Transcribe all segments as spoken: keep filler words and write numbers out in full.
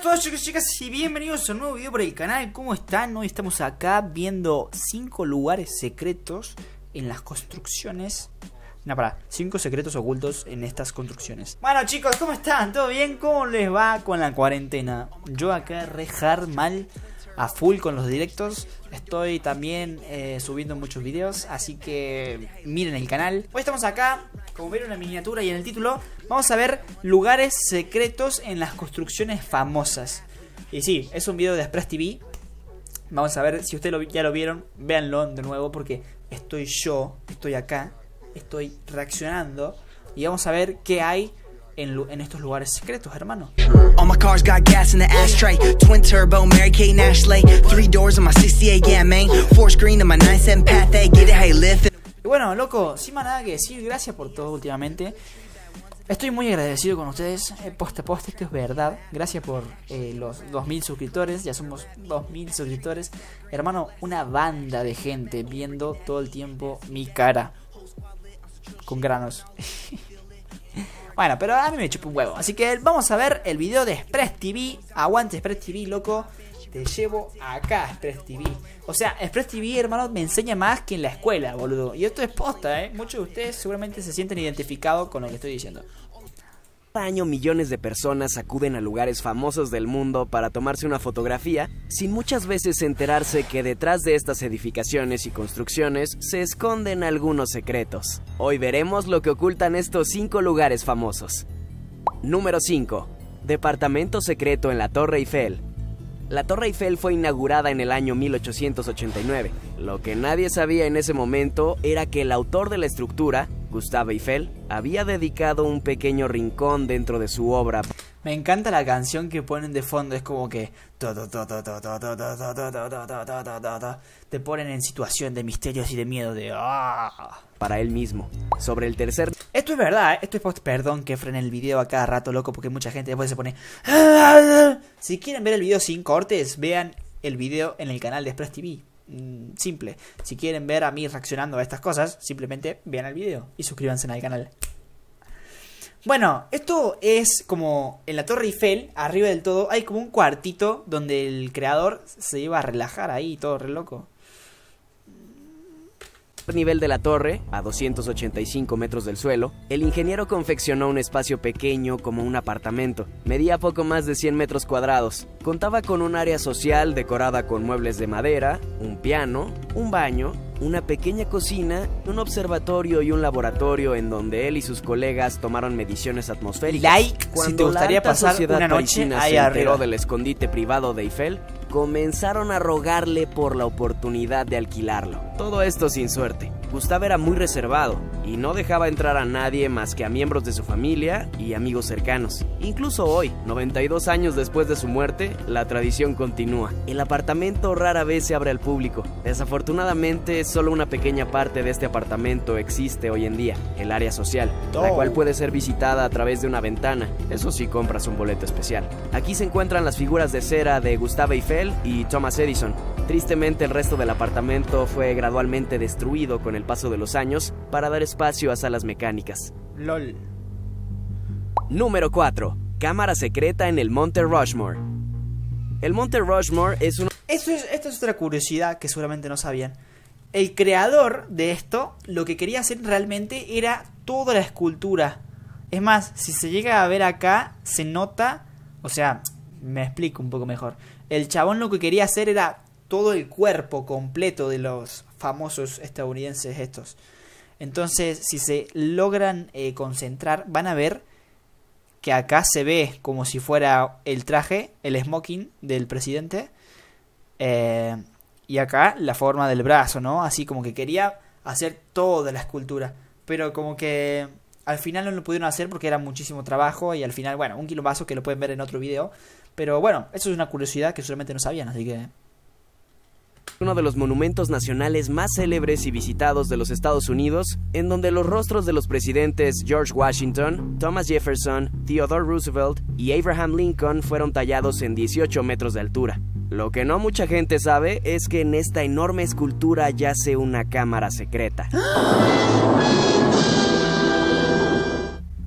a todos, chicos y chicas, y bienvenidos a un nuevo video por el canal. ¿Cómo están? Hoy estamos acá viendo cinco lugares secretos en las construcciones. No, para, cinco secretos ocultos en estas construcciones. Bueno, chicos, ¿cómo están? ¿Todo bien? ¿Cómo les va con la cuarentena? Yo acá rejar mal, a full con los directos. Estoy también eh, subiendo muchos videos, así que miren el canal. Hoy estamos acá, como vieron en la miniatura y en el título, vamos a ver lugares secretos en las construcciones famosas. Y sí, es un video de Xpress T V. Vamos a ver, si ustedes lo, ya lo vieron, véanlo de nuevo porque estoy yo, estoy acá, estoy reaccionando. Y vamos a ver qué hay En, en estos lugares secretos, hermano. All my cars got gas in the ashtray, twin turbo, Mary Kate and Ashley, three doors on my sixty-eight, yeah, main, four screen on my ninety-seven path, they get it, hey, lift. Y bueno, loco, sin más nada que decir, gracias por todo últimamente. Estoy muy agradecido con ustedes, eh, posta posta, esto es verdad. Gracias por eh, los dos mil suscriptores, ya somos dos mil suscriptores. Hermano, una banda de gente viendo todo el tiempo mi cara con granos. Bueno, pero a mí me chupa un huevo. Así que vamos a ver el video de Xpress T V. Aguante Xpress T V, loco. Te llevo acá, Xpress T V. O sea, Xpress T V, hermano, me enseña más que en la escuela, boludo. Y esto es posta, ¿eh? Muchos de ustedes seguramente se sienten identificados con lo que estoy diciendo. Cada año millones de personas acuden a lugares famosos del mundo para tomarse una fotografía, sin muchas veces enterarse que detrás de estas edificaciones y construcciones se esconden algunos secretos. Hoy veremos lo que ocultan estos cinco lugares famosos. Número cinco. Departamento secreto en la Torre Eiffel. La Torre Eiffel fue inaugurada en el año mil ochocientos ochenta y nueve. Lo que nadie sabía en ese momento era que el autor de la estructura, Gustave Eiffel, había dedicado un pequeño rincón dentro de su obra. Me encanta la canción que ponen de fondo, es como que te ponen en situación de misterios y de miedo de para él mismo. Sobre el tercer... Esto es verdad, ¿eh? Esto es post... Perdón que frene el video a cada rato, loco, porque mucha gente después se pone... Si quieren ver el video sin cortes, vean el video en el canal de Xpress T V. Simple. Si quieren ver a mí reaccionando a estas cosas, simplemente vean el video y suscríbanse al canal. Bueno, esto es como en la Torre Eiffel, arriba del todo, hay como un cuartito donde el creador se iba a relajar ahí, todo re loco. Nivel de la torre, a doscientos ochenta y cinco metros del suelo, el ingeniero confeccionó un espacio pequeño como un apartamento. Medía poco más de cien metros cuadrados. Contaba con un área social decorada con muebles de madera, un piano, un baño, una pequeña cocina, un observatorio y un laboratorio en donde él y sus colegas tomaron mediciones atmosféricas. Like, cuando si te gustaría pasar una noche ahí arriba. Se enteró del escondite privado de Eiffel, comenzaron a rogarle por la oportunidad de alquilarlo. Todo esto sin suerte. Gustave era muy reservado y no dejaba entrar a nadie más que a miembros de su familia y amigos cercanos. Incluso hoy, noventa y dos años después de su muerte, la tradición continúa. El apartamento rara vez se abre al público. Desafortunadamente, solo una pequeña parte de este apartamento existe hoy en día, el área social, la cual puede ser visitada a través de una ventana. Eso sí, compras un boleto especial. Aquí se encuentran las figuras de cera de Gustave Eiffel y Thomas Edison. Tristemente, el resto del apartamento fue gradualmente destruido con el paso de los años para dar espacio a salas mecánicas. LOL. Número cuatro. Cámara secreta en el Monte Rushmore. El Monte Rushmore es un... Esto es, esto es otra curiosidad que seguramente no sabían. El creador de esto, lo que quería hacer realmente era toda la escultura. Es más, si se llega a ver acá, se nota... O sea, me explico un poco mejor. El chabón lo que quería hacer era todo el cuerpo completo de los famosos estadounidenses estos. Entonces, si se logran eh, concentrar, van a ver que acá se ve como si fuera el traje, el smoking del presidente. Eh, y acá la forma del brazo, ¿no? Así como que quería hacer toda la escultura. Pero como que al final no lo pudieron hacer porque era muchísimo trabajo. Y al final, bueno, un kilombazo que lo pueden ver en otro video. Pero bueno, eso es una curiosidad que solamente no sabían, así que... Uno de los monumentos nacionales más célebres y visitados de los Estados Unidos, en donde los rostros de los presidentes George Washington, Thomas Jefferson, Theodore Roosevelt y Abraham Lincoln fueron tallados en dieciocho metros de altura. Lo que no mucha gente sabe es que en esta enorme escultura yace una cámara secreta.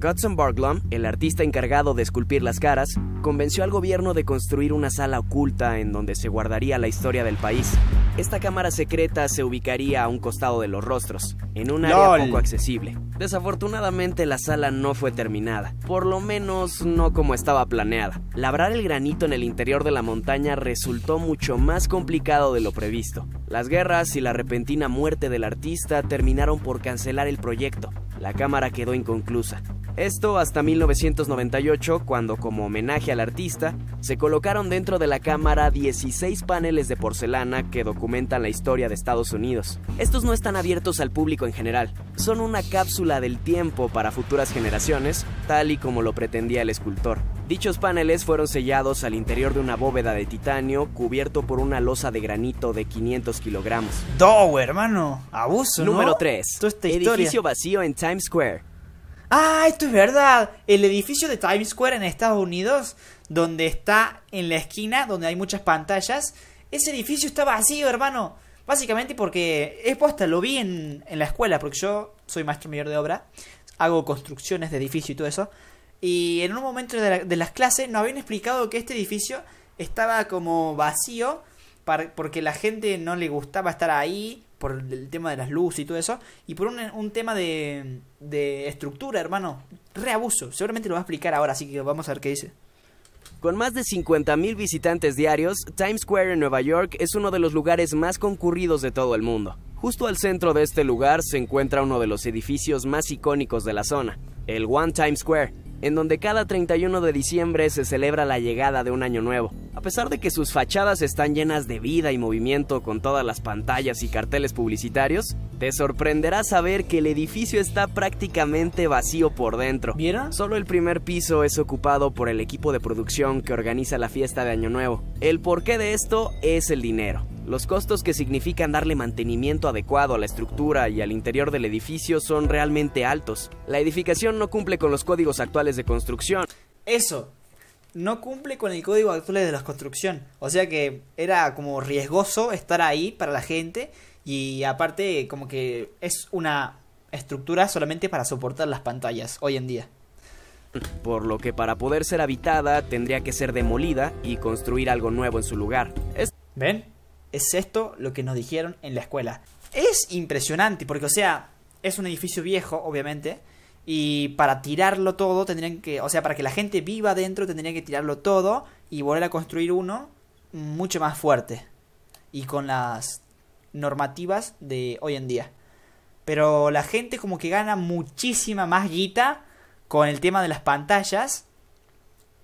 Gutzon Borglum, el artista encargado de esculpir las caras, convenció al gobierno de construir una sala oculta en donde se guardaría la historia del país. Esta cámara secreta se ubicaría a un costado de los rostros, en un área Lol. poco accesible. Desafortunadamente la sala no fue terminada, por lo menos no como estaba planeada. Labrar el granito en el interior de la montaña resultó mucho más complicado de lo previsto. Las guerras y la repentina muerte del artista terminaron por cancelar el proyecto. La cámara quedó inconclusa. Esto hasta mil novecientos noventa y ocho, cuando, como homenaje al artista, se colocaron dentro de la cámara dieciséis paneles de porcelana que documentan la historia de Estados Unidos. Estos no están abiertos al público en general, son una cápsula del tiempo para futuras generaciones, tal y como lo pretendía el escultor. Dichos paneles fueron sellados al interior de una bóveda de titanio cubierto por una losa de granito de quinientos kilogramos. ¡Do, hermano! ¡Abuso! Número ¿no? tres. Edificio vacío en Times Square. ¡Ah, esto es verdad! El edificio de Times Square en Estados Unidos, donde está en la esquina, donde hay muchas pantallas, ese edificio está vacío, hermano. Básicamente porque, es posta, lo vi en, en la escuela, porque yo soy maestro mayor de obra, hago construcciones de edificio y todo eso, y en un momento de, la, de las clases nos habían explicado que este edificio estaba como vacío, para, porque la gente no le gustaba estar ahí, por el tema de las luces y todo eso, y por un, un tema de, de estructura, hermano, reabuso. Seguramente lo va a explicar ahora, así que vamos a ver qué dice. Con más de cincuenta mil visitantes diarios, Times Square en Nueva York es uno de los lugares más concurridos de todo el mundo. Justo al centro de este lugar se encuentra uno de los edificios más icónicos de la zona, el One Times Square, en donde cada treinta y uno de diciembre se celebra la llegada de un año nuevo. A pesar de que sus fachadas están llenas de vida y movimiento con todas las pantallas y carteles publicitarios, te sorprenderá saber que el edificio está prácticamente vacío por dentro. ¿Vieron? Solo el primer piso es ocupado por el equipo de producción que organiza la fiesta de Año Nuevo. El porqué de esto es el dinero. Los costos que significan darle mantenimiento adecuado a la estructura y al interior del edificio son realmente altos. La edificación no cumple con los códigos actuales de construcción. Eso, no cumple con el código actual de la construcción. O sea que era como riesgoso estar ahí para la gente y aparte como que es una estructura solamente para soportar las pantallas hoy en día. Por lo que para poder ser habitada tendría que ser demolida y construir algo nuevo en su lugar. Es... ¿Ven? Es esto lo que nos dijeron en la escuela. Es impresionante porque, o sea, es un edificio viejo, obviamente, y para tirarlo todo tendrían que, o sea, para que la gente viva adentro tendrían que tirarlo todo y volver a construir uno mucho más fuerte y con las normativas de hoy en día. Pero la gente como que gana muchísima más guita con el tema de las pantallas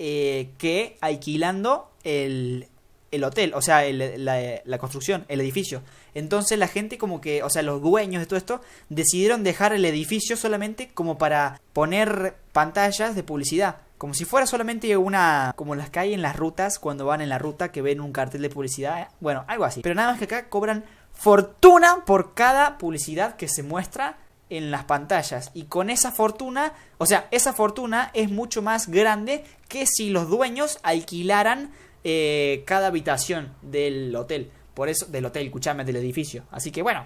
eh, que alquilando el... el hotel, o sea, el, la, la construcción, el edificio. Entonces la gente como que, o sea, los dueños de todo esto decidieron dejar el edificio solamente como para poner pantallas de publicidad, como si fuera solamente una, como las que hay en las rutas, cuando van en la ruta que ven un cartel de publicidad, bueno, algo así. Pero nada más que acá cobran fortuna por cada publicidad que se muestra en las pantallas, y con esa fortuna, o sea, esa fortuna es mucho más grande que si los dueños alquilaran Eh, cada habitación del hotel. Por eso, del hotel, escuchame, del edificio. Así que bueno,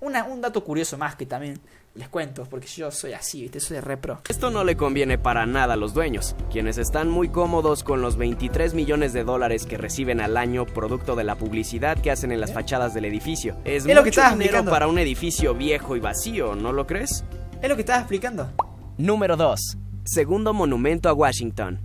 una, un dato curioso más que también les cuento, porque yo soy así, ¿viste? Soy re pro. Esto no le conviene para nada a los dueños, quienes están muy cómodos con los veintitrés millones de dólares que reciben al año producto de la publicidad que hacen en las ¿Eh? fachadas del edificio. Es, es mucho lo que dinero explicando. Para un edificio viejo y vacío, ¿no lo crees? Es lo que estaba explicando. Número dos. Segundo monumento a Washington.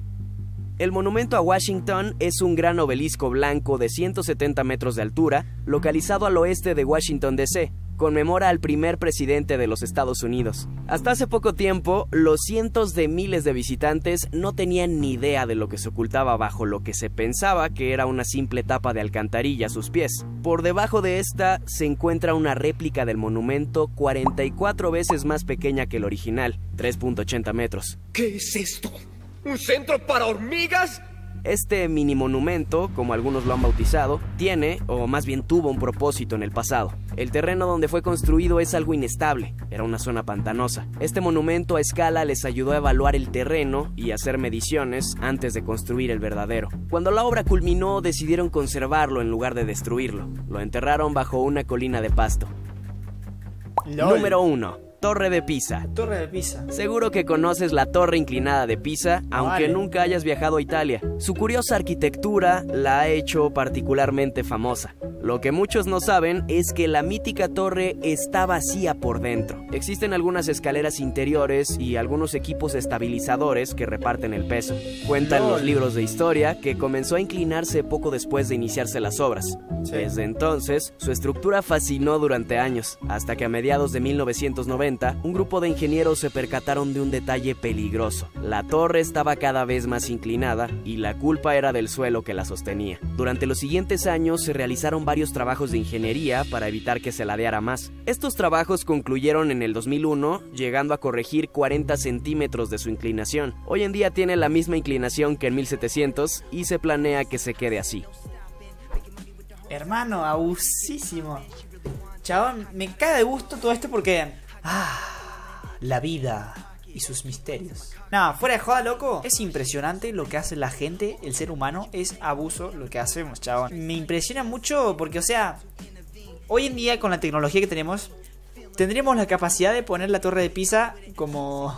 El monumento a Washington es un gran obelisco blanco de ciento setenta metros de altura, localizado al oeste de Washington D C. Conmemora al primer presidente de los Estados Unidos. Hasta hace poco tiempo, los cientos de miles de visitantes no tenían ni idea de lo que se ocultaba bajo lo que se pensaba que era una simple tapa de alcantarilla a sus pies. Por debajo de esta se encuentra una réplica del monumento cuarenta y cuatro veces más pequeña que el original, tres punto ochenta metros. ¿Qué es esto? ¿Un centro para hormigas? Este mini monumento, como algunos lo han bautizado, tiene, o más bien tuvo, un propósito en el pasado. El terreno donde fue construido es algo inestable, era una zona pantanosa. Este monumento a escala les ayudó a evaluar el terreno y hacer mediciones antes de construir el verdadero. Cuando la obra culminó, decidieron conservarlo en lugar de destruirlo. Lo enterraron bajo una colina de pasto. Lol. Número uno. Torre de Pisa. Torre de Pisa. Seguro que conoces la torre inclinada de Pisa, aunque vale. nunca hayas viajado a Italia. Su curiosa arquitectura la ha hecho particularmente famosa. Lo que muchos no saben es que la mítica torre está vacía por dentro. Existen algunas escaleras interiores y algunos equipos estabilizadores que reparten el peso. Cuentan los libros de historia que comenzó a inclinarse poco después de iniciarse las obras. Sí. Desde entonces, su estructura fascinó durante años, hasta que a mediados de mil novecientos noventa, un grupo de ingenieros se percataron de un detalle peligroso. La torre estaba cada vez más inclinada y la culpa era del suelo que la sostenía. Durante los siguientes años se realizaron varios varios trabajos de ingeniería para evitar que se ladeara más. Estos trabajos concluyeron en el dos mil uno, llegando a corregir cuarenta centímetros de su inclinación. Hoy en día tiene la misma inclinación que en mil setecientos y se planea que se quede así. Hermano, abusísimo. Chabón, me cae de gusto todo esto porque... Ah, la vida... y sus misterios. Nada, fuera de joda, loco. Es impresionante lo que hace la gente, el ser humano. Es abuso lo que hacemos, chabón. Me impresiona mucho porque, o sea, hoy en día con la tecnología que tenemos, tendríamos la capacidad de poner la Torre de Pisa como,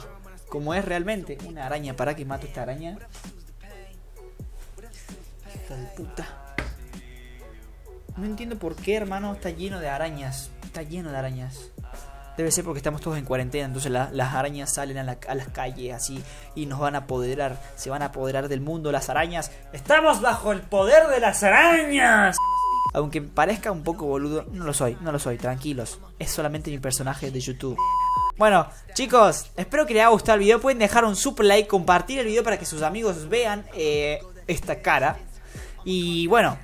como es realmente. Una araña, para que mato esta araña. Hija de puta. No entiendo por qué, hermano, está lleno de arañas. Está lleno de arañas. Debe ser porque estamos todos en cuarentena, entonces la, las arañas salen a, la, a las calles así y nos van a apoderar, se van a apoderar del mundo las arañas. ¡Estamos bajo el poder de las arañas! Aunque parezca un poco boludo, no lo soy, no lo soy, tranquilos. Es solamente mi personaje de YouTube. Bueno, chicos, espero que les haya gustado el video. Pueden dejar un super like, compartir el video para que sus amigos vean eh, esta cara. Y bueno,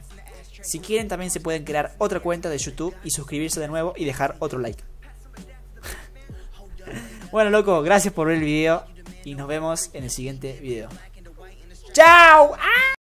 si quieren también se pueden crear otra cuenta de YouTube y suscribirse de nuevo y dejar otro like. Bueno, loco, gracias por ver el video y nos vemos en el siguiente video. ¡Chao! ¡Ah!